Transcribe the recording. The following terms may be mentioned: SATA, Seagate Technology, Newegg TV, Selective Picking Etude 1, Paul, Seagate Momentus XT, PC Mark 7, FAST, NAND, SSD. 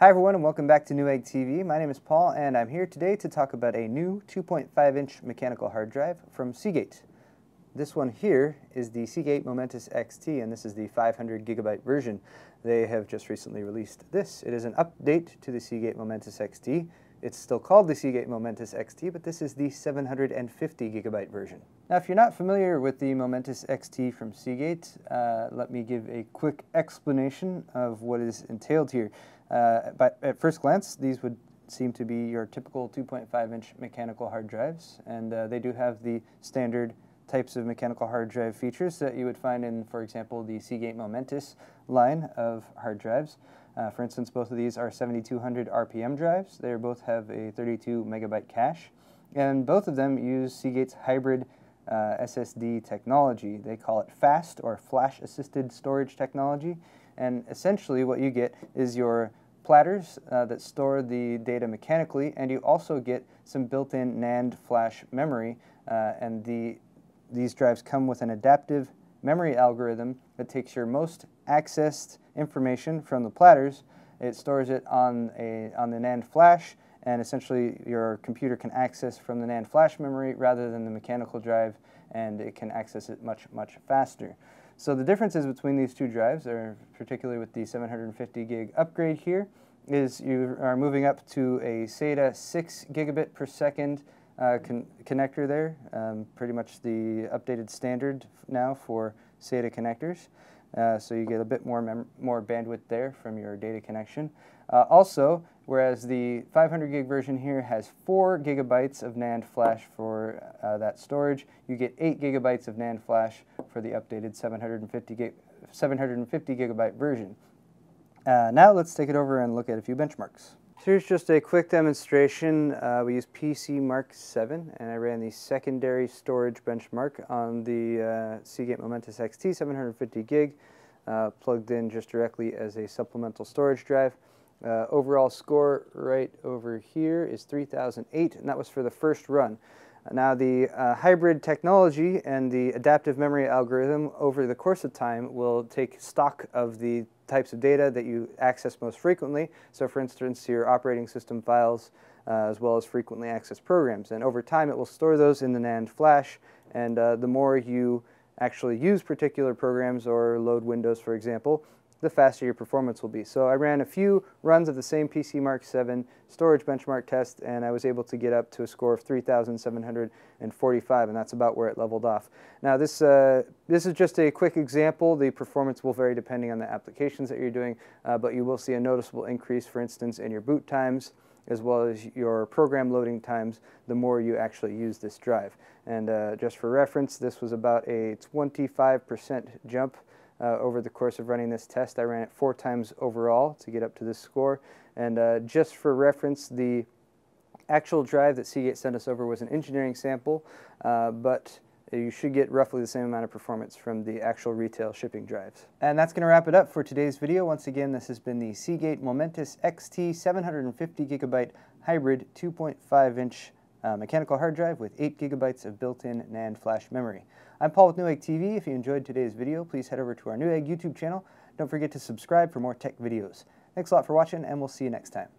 Hi everyone and welcome back to Newegg TV. My name is Paul and I'm here today to talk about a new 2.5-inch mechanical hard drive from Seagate. This one here is the Seagate Momentus XT and this is the 500 gigabyte version. They have just recently released this. It is an update to the Seagate Momentus XT. It's still called the Seagate Momentus XT, but this is the 750 gigabyte version. Now, if you're not familiar with the Momentus XT from Seagate, let me give a quick explanation of what is entailed here. But at first glance, these would seem to be your typical 2.5-inch mechanical hard drives, and they do have the standard types of mechanical hard drive features that you would find in, for example, the Seagate Momentus line of hard drives. For instance, both of these are 7200 RPM drives. They both have a 32 megabyte cache, and both of them use Seagate's hybrid SSD technology. They call it FAST, or flash assisted storage technology, and essentially what you get is your platters that store the data mechanically, and you also get some built-in NAND flash memory, and these drives come with an adaptive memory algorithm that takes your most accessed information from the platters. It stores it on the NAND flash, and essentially your computer can access from the NAND flash memory rather than the mechanical drive, and it can access it much, much faster. So the differences between these two drives, or particularly with the 750 gig upgrade here, is you are moving up to a SATA 6 gigabit per second connector there, pretty much the updated standard now for SATA connectors. So you get a bit more bandwidth there from your data connection. Also, whereas the 500 gig version here has 4 gigabytes of NAND flash for that storage, you get 8 gigabytes of NAND flash for the updated 750 gigabyte version. Now let's take it over and look at a few benchmarks. Here's just a quick demonstration. We used PC Mark 7, and I ran the secondary storage benchmark on the Seagate Momentus XT 750 gig, plugged in just directly as a supplemental storage drive. Overall score right over here is 3008, and that was for the first run. Now the hybrid technology and the adaptive memory algorithm over the course of time will take stock of the types of data that you access most frequently. So for instance, your operating system files, as well as frequently accessed programs. And over time, it will store those in the NAND flash. And the more you actually use particular programs or load Windows, for example, the faster your performance will be. So I ran a few runs of the same PC Mark 7 storage benchmark test, and I was able to get up to a score of 3,745, and that's about where it leveled off. Now this is just a quick example. The performance will vary depending on the applications that you're doing, but you will see a noticeable increase, for instance, in your boot times, as well as your program loading times, the more you actually use this drive. And just for reference, this was about a 25% jump over the course of running this test. I ran it 4 times overall to get up to this score. And just for reference, the actual drive that Seagate sent us over was an engineering sample, but you should get roughly the same amount of performance from the actual retail shipping drives. And that's going to wrap it up for today's video. Once again, this has been the Seagate Momentus XT 750 gigabyte hybrid 2.5-inch mechanical hard drive with 8 gigabytes of built-in NAND flash memory. I'm Paul with Newegg TV. If you enjoyed today's video, please head over to our Newegg YouTube channel. Don't forget to subscribe for more tech videos. Thanks a lot for watching, and we'll see you next time.